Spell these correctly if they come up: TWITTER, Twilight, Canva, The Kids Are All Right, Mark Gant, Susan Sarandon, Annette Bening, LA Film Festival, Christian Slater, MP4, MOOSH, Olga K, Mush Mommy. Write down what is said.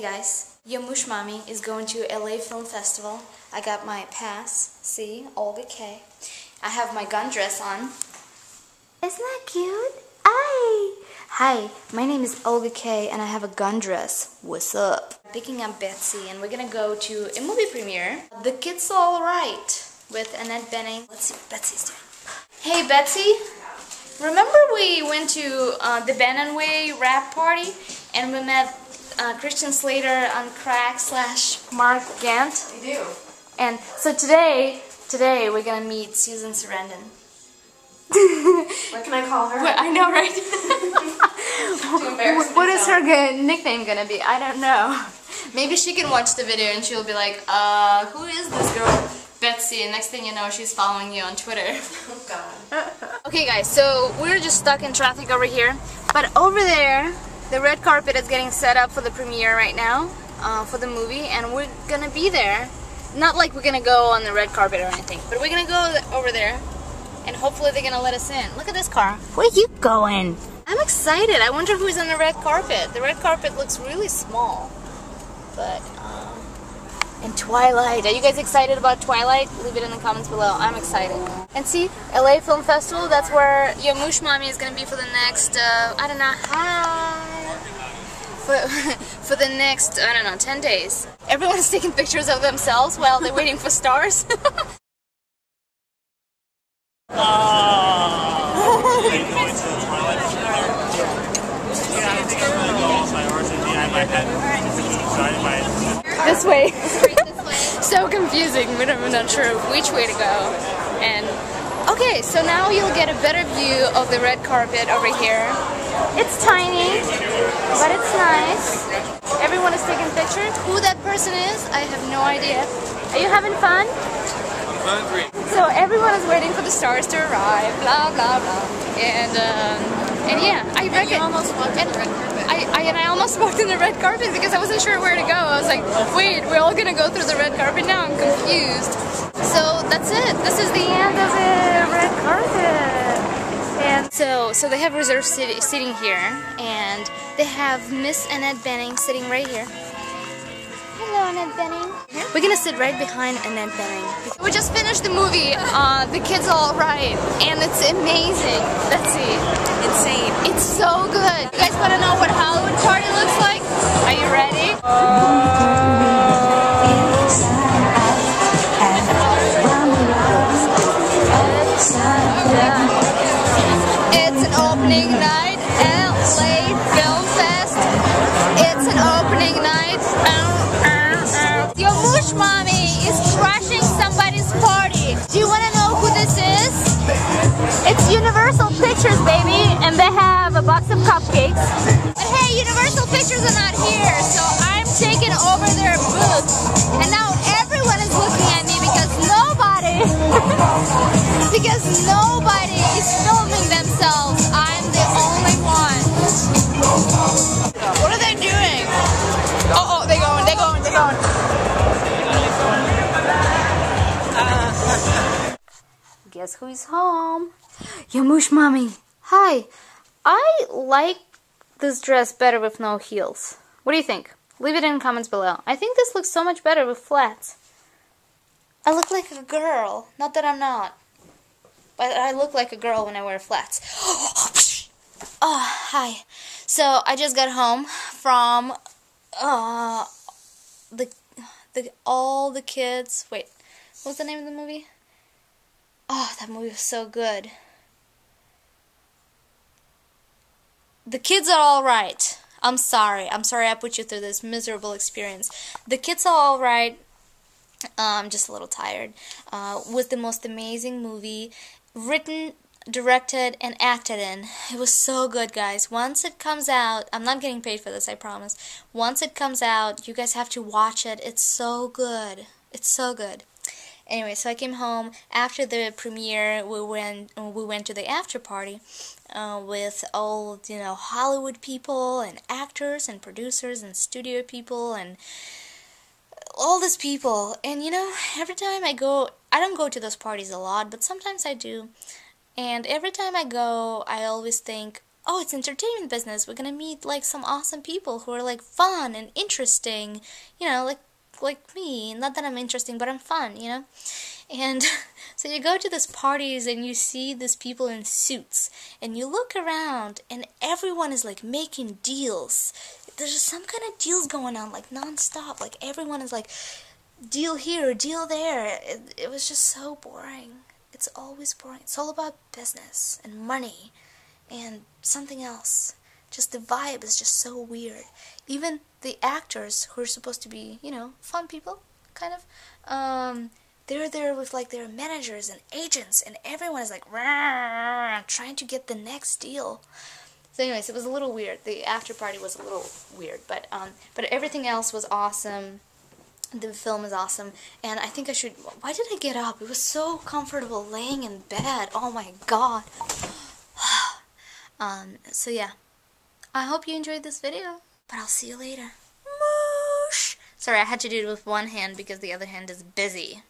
Hey guys, your Mush Mommy is going to LA Film Festival. I got my pass. See, Olga K. I have my gun dress on. Isn't that cute? Hi, my name is Olga K and I have a gun dress. What's up? Picking up Betsy and we're gonna go to a movie premiere. The Kids Are All Right with Annette Bening. Let's see what Betsy's doing. Hey Betsy, remember we went to the Bannon Way rap party and we met Christian Slater on crack / Mark Gant? We do. And so today we're gonna meet Susan Sarandon. What can I call her? Well, I know, right? What is her nickname gonna be? I don't know. Maybe she can watch the video and she'll be like, who is this girl? Betsy, and next thing you know, she's following you on Twitter. Oh God. Okay guys, so we're just stuck in traffic over here, but over there, the red carpet is getting set up for the premiere right now, for the movie, and we're gonna be there. Not like we're gonna go on the red carpet or anything, but we're gonna go over there, and hopefully they're gonna let us in. Look at this car. Where are you going? I'm excited. I wonder who's on the red carpet. The red carpet looks really small, but... And Twilight. Are you guys excited about Twilight? Leave it in the comments below. I'm excited. And see, LA Film Festival, that's where your Mush Mommy is going to be for the next, I don't know, for the next, I don't know, 10 days. Everyone's taking pictures of themselves while they're waiting for stars. This way. So confusing. We're not sure which way to go. And okay, so now you'll get a better view of the red carpet over here. It's tiny, but it's nice. Everyone is taking pictures. Who that person is, I have no idea. Are you having fun? I'm hungry. So everyone is waiting for the stars to arrive. Blah blah blah. And yeah, I reckon. You almost walked in the red carpet. I almost walked in the red carpet because I wasn't sure where to go. I was like, wait, we're all gonna go through the red carpet now. I'm confused. So that's it. This is the end of the red carpet. And so they have reserved sitting here, and they have Miss Annette Bening sitting right here. Hello, Annette Bening. We're gonna sit right behind Annette Bening. We just finished the movie, The Kids Are All Right, and it's amazing. Let's see. Insane. It's so good. You guys wanna know what Hollywood party looks like? Are you ready? It's an opening night, LA Film Fest. It's an opening night. Your Mush Mommy is crashing somebody's party. Do you want to know who this is? It's Universal Pictures, baby, and they have a box of cupcakes. But hey, Universal Pictures are not here, so I'm taking over their booth. And now everyone is looking at me because nobody, nobody is filming themselves. I'm the only one. What are they doing? Uh oh, they're going. Guess who is home? Your Mush Mommy. Hi. I like this dress better with no heels. What do you think? Leave it in the comments below. I think this looks so much better with flats. I look like a girl. Not that I'm not. But I look like a girl when I wear flats. Oh, hi. So, I just got home from all the kids. Wait, what was the name of the movie? Oh, that movie was so good. The Kids Are All Right. I'm sorry. I'm sorry I put you through this miserable experience. The Kids Are All Right. I'm just a little tired. Was the most amazing movie written, directed, and acted in. It was so good, guys. Once it comes out, I'm not getting paid for this, I promise. Once it comes out, you guys have to watch it. It's so good. It's so good. Anyway, so I came home after the premiere. We went to the after party with all, you know, Hollywood people and actors and producers and studio people and all these people. And you know, every time I go, I don't go to those parties a lot, but sometimes I do. And every time I go, I always think, oh, it's entertainment business, we're gonna meet, like, some awesome people who are, like, fun and interesting, you know, like me. Not that I'm interesting, but I'm fun, you know? And so you go to these parties and you see these people in suits and you look around and everyone is like making deals. There's just some kind of deals going on, like, non-stop. Like, everyone is like, deal here, deal there. It was just so boring. It's always boring. It's all about business and money and something else. Just the vibe is just so weird. Even the actors who are supposed to be, you know, fun people, kind of, they're there with, like, their managers and agents, and everyone is, like, trying to get the next deal. So anyways, it was a little weird. The after party was a little weird, but everything else was awesome. The film is awesome, and I think I should... Why did I get up? It was so comfortable laying in bed. Oh my god. So yeah. I hope you enjoyed this video, but I'll see you later. Moosh! Sorry, I had to do it with one hand because the other hand is busy.